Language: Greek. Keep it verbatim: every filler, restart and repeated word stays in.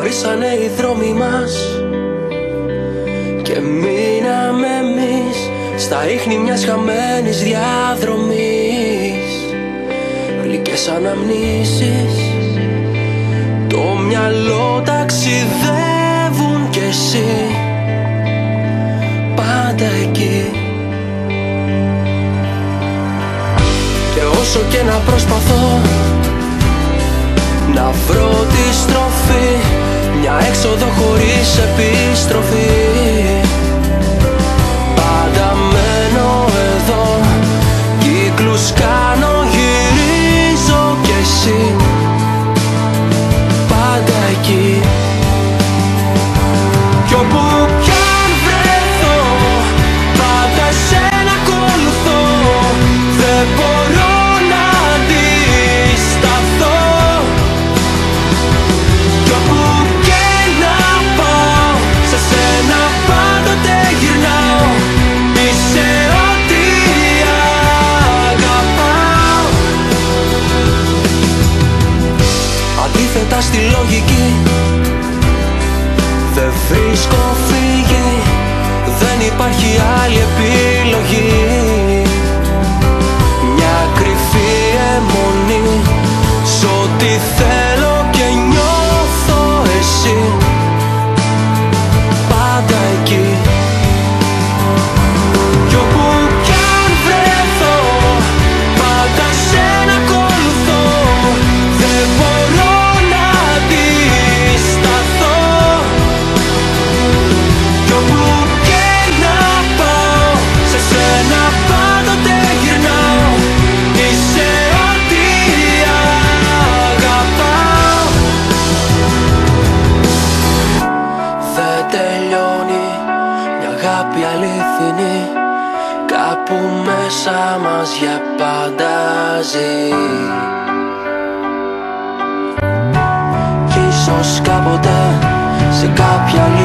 χωρίσανε οι δρόμοι μας και μείναμε εμείς στα ίχνη μιας χαμένης διαδρομής. Γλυκές αναμνήσεις, το μυαλό ταξιδεύουν κι εσύ πάντα εκεί. Και όσο και να προσπαθώ να βρω τη στροφή, μια έξοδο χωρίς επιστροφή, πάντα μένω εδώ. Κύκλους κάνω, γυρίζω κι εσύ πάντα εκεί. Κι όπου κι αν βρεθώ πάντα εσένα ακολουθώ. Δεν μπορώ να αντισταθώ. Κι όπου και να πάω, σε σένα πάντοτε γυρνάω. Είσαι ό,τι αγαπάω. Αντίθετα στη λογική δεν βρίσκω φύγη, δεν υπάρχει άλλη επιλογή. Μια κρυφή αιμονή σ' ό,τι θέλω και νιώθω εσύ πάντα εκεί. Κι όπου κι αν βρεθώ πάντα σένα ακολουθώ. Δεν μπορώ να αντισταθώ. Κι όπου και να πάω, σε σένα πάντοτε γυρνάω. Είσαι ό,τι αγαπάω. Δεν τελειώνει μια αγάπη αληθινή, κάπου μέσα μας για πάντα ζει. Κι ίσως κάποτε σε κάποια